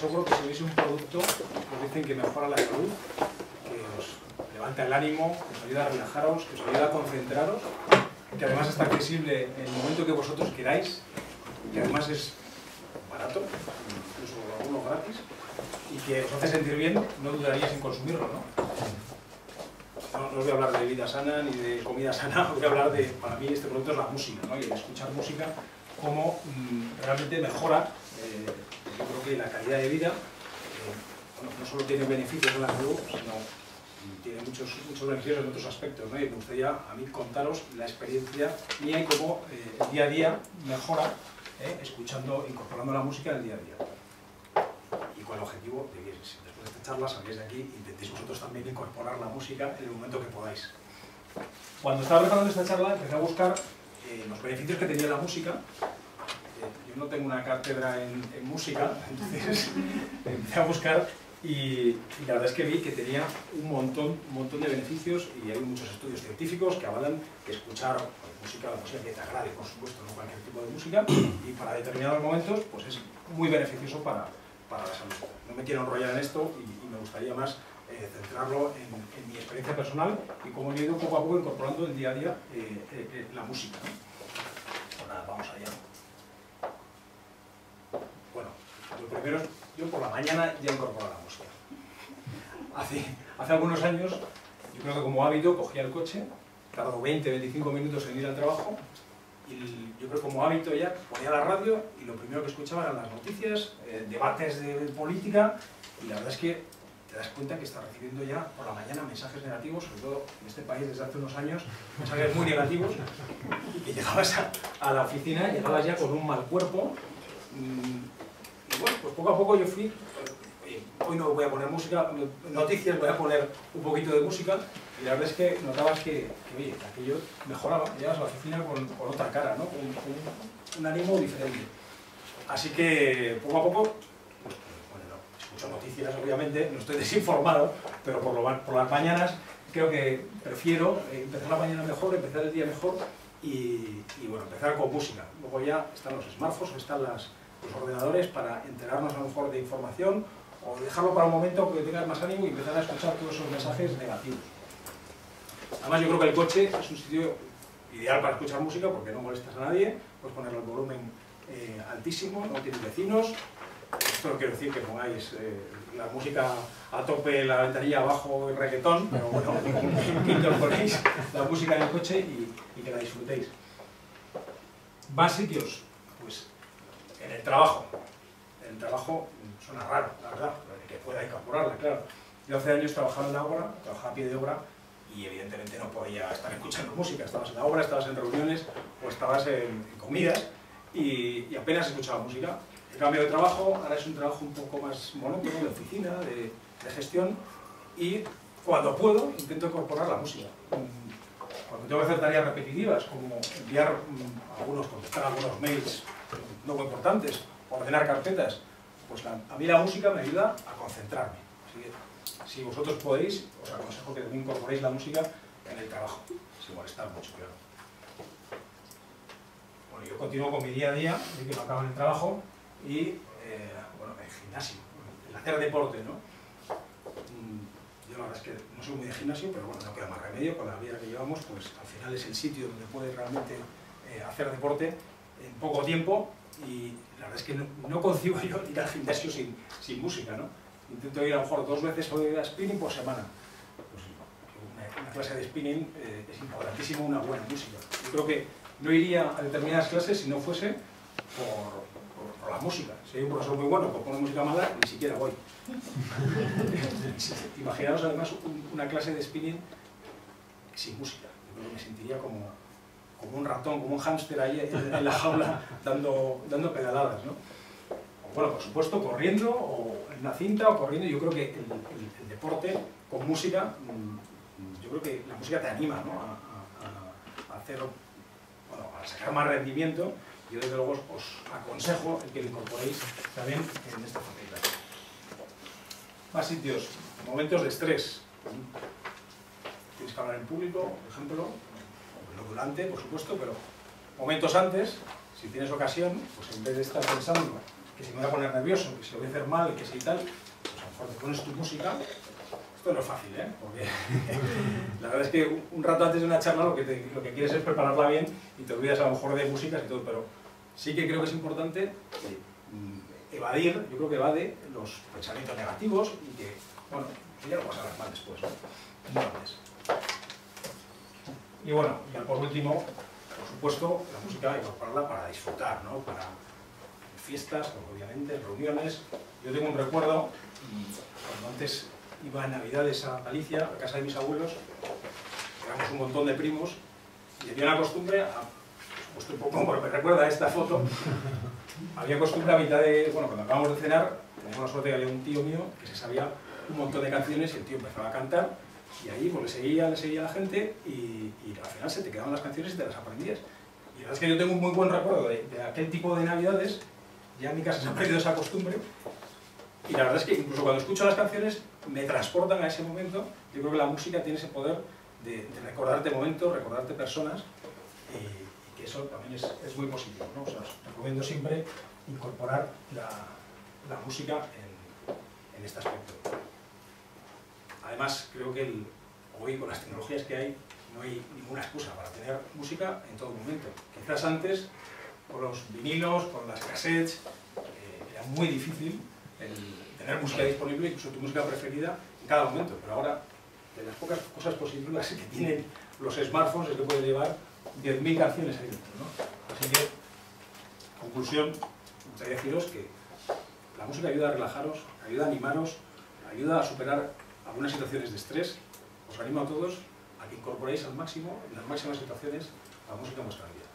seguro que si veis un producto os dicen que mejora la salud, que os levanta el ánimo, que os ayuda a relajaros, que os ayuda a concentraros, que además está accesible en el momento que vosotros queráis, que además es barato, incluso algunos gratis, y que os hace sentir bien, no dudaríais en consumirlo, ¿no? No os voy a hablar de vida sana ni de comida sana, os voy a hablar de, para mí este producto es la música, ¿no? Y escuchar música como realmente mejora, yo creo que la calidad de vida, bueno, no solo tiene beneficios en la salud, sino tiene muchos beneficios en otros aspectos, ¿no? Y me gustaría a mí contaros la experiencia mía y cómo el día a día mejora, escuchando, incorporando la música en el día a día. Y con el objetivo de que si después de esta charla salgáis de aquí, intentéis vosotros también incorporar la música en el momento que podáis. Cuando estaba preparando esta charla empecé a buscar los beneficios que tenía la música. Yo no tengo una cátedra en música, entonces empecé a buscar y la verdad es que vi que tenía un montón de beneficios, y hay muchos estudios científicos que avalan que escuchar música, la música que te agrade, por supuesto, no cualquier tipo de música, y para determinados momentos pues es muy beneficioso para la salud. No me quiero enrollar en esto y me gustaría más centrarlo en mi experiencia personal y cómo he ido poco a poco incorporando el día a día la música. Pues nada, vamos allá. Bueno, lo primero es, yo por la mañana ya incorporo la música. Hace algunos años, yo creo que como hábito, cogía el coche, tardo 20-25 minutos en ir al trabajo, y yo creo que como hábito ya ponía la radio y lo primero que escuchaba eran las noticias, debates de política, y la verdad es que te das cuenta que estás recibiendo ya por la mañana mensajes negativos, sobre todo en este país desde hace unos años, mensajes muy negativos, y que llegabas a la oficina, llegabas ya con un mal cuerpo. Y bueno, pues poco a poco yo fui, hoy no voy a poner música, noticias, voy a poner un poquito de música, y la verdad es que notabas que oye, aquello mejoraba, llegabas a la oficina con otra cara, ¿no? Con un ánimo diferente. Así que poco a poco, pues, bueno, no escucho noticias, obviamente, no estoy desinformado, pero por las mañanas creo que prefiero empezar la mañana mejor, empezar el día mejor, y bueno, empezar con música. Luego ya están los smartphones, están los ordenadores para enterarnos a lo mejor de información, o dejarlo para un momento que tengas más ánimo y empezar a escuchar todos esos mensajes negativos. Además yo creo que el coche es un sitio ideal para escuchar música porque no molestas a nadie, puedes ponerle el volumen altísimo, no tienes vecinos. Esto no quiero decir que pongáis la música a tope, la ventanilla abajo, el reggaetón, pero bueno, que incorporéis la música en el coche y que la disfrutéis. Más sitios, pues en el trabajo. En el trabajo suena raro, la verdad, que pueda incorporarla, claro. Yo hace años trabajaba en la obra, trabajaba a pie de obra, y evidentemente no podía estar escuchando música. Estabas en la obra, estabas en reuniones o estabas en comidas y apenas escuchaba música. El cambio de trabajo, ahora es un trabajo un poco más monótono, de oficina, de gestión, y cuando puedo intento incorporar la música. Cuando tengo que hacer tareas repetitivas, como enviar contestar algunos mails no muy importantes, ordenar carpetas, pues a mí la música me ayuda a concentrarme. Así que, si vosotros podéis, os aconsejo que también incorporéis la música en el trabajo, sin molestar mucho, claro. Bueno, yo continúo con mi día a día, así que me acabo en el trabajo, y bueno, el gimnasio, el hacer deporte, ¿no? Yo la verdad es que no soy muy de gimnasio, pero bueno, no queda más remedio con la vida que llevamos, pues al final es el sitio donde puedes realmente hacer deporte en poco tiempo, y la verdad es que no concibo yo ir al gimnasio sin música, ¿no? Intento ir a lo mejor 2 veces a spinning por semana. Pues, una clase de spinning es importantísimo, una buena música. Yo creo que no iría a determinadas clases si no fuese por la música. Si hay un profesor muy bueno que pone música mala, ni siquiera voy. Imaginaros además una clase de spinning sin música. Yo creo que me sentiría como un ratón, como un hámster ahí en la jaula dando pedaladas, ¿no? O bueno, por supuesto, corriendo, o en una cinta, o corriendo. Yo creo que el deporte con música, yo creo que la música te anima, ¿no? A hacer, bueno, a sacar más rendimiento. Yo desde luego os aconsejo el que lo incorporéis también en esta facilidad. Más sitios, momentos de estrés. Tienes que hablar en público, por ejemplo, no durante, por supuesto, pero momentos antes, si tienes ocasión, pues en vez de estar pensando que si me voy a poner nervioso, que si lo voy a hacer mal, que si tal, pues a lo mejor te pones tu música. Esto no es fácil, ¿eh? Porque la verdad es que un rato antes de una charla lo que quieres es prepararla bien y te olvidas a lo mejor de músicas y todo, pero sí que creo que es importante evadir, yo creo que evade los pensamientos negativos y que, bueno, ya lo vas a hablar más después, ¿no? Entonces, y bueno, ya por último, por supuesto, la música hay que incorporarla para disfrutar, ¿no? Para fiestas, obviamente, reuniones. Yo tengo un recuerdo, cuando antes iba a Navidades a Galicia, a casa de mis abuelos, éramos un montón de primos, y tenía la costumbre, pues un poco como me recuerda esta foto, había costumbre a mitad de, bueno, cuando acabamos de cenar, teníamos la suerte que había un tío mío que se sabía un montón de canciones y el tío empezaba a cantar, y ahí pues le seguía la gente y al final se te quedaban las canciones y te las aprendías. Y la verdad es que yo tengo un muy buen recuerdo de aquel tipo de Navidades, ya en mi casa se ha perdido esa costumbre, y la verdad es que incluso cuando escucho las canciones me transportan a ese momento. Yo creo que la música tiene ese poder de recordarte momentos, recordarte personas, y que eso también es muy positivo, ¿no? O sea, os recomiendo siempre incorporar la música en este aspecto. Además, creo que hoy con las tecnologías que hay, no hay ninguna excusa para tener música en todo momento. Quizás antes, con los vinilos, con las cassettes, era muy difícil el tener música disponible, incluso tu música preferida, en cada momento. Pero ahora, de las pocas cosas positivas que tienen los smartphones es que puedes llevar 10.000 canciones ahí dentro, ¿no? Así que, conclusión, me gustaría deciros que la música ayuda a relajaros, ayuda a animaros, ayuda a superar algunas situaciones de estrés. Os animo a todos a que incorporéis al máximo, en las máximas situaciones, la música en vuestra vida.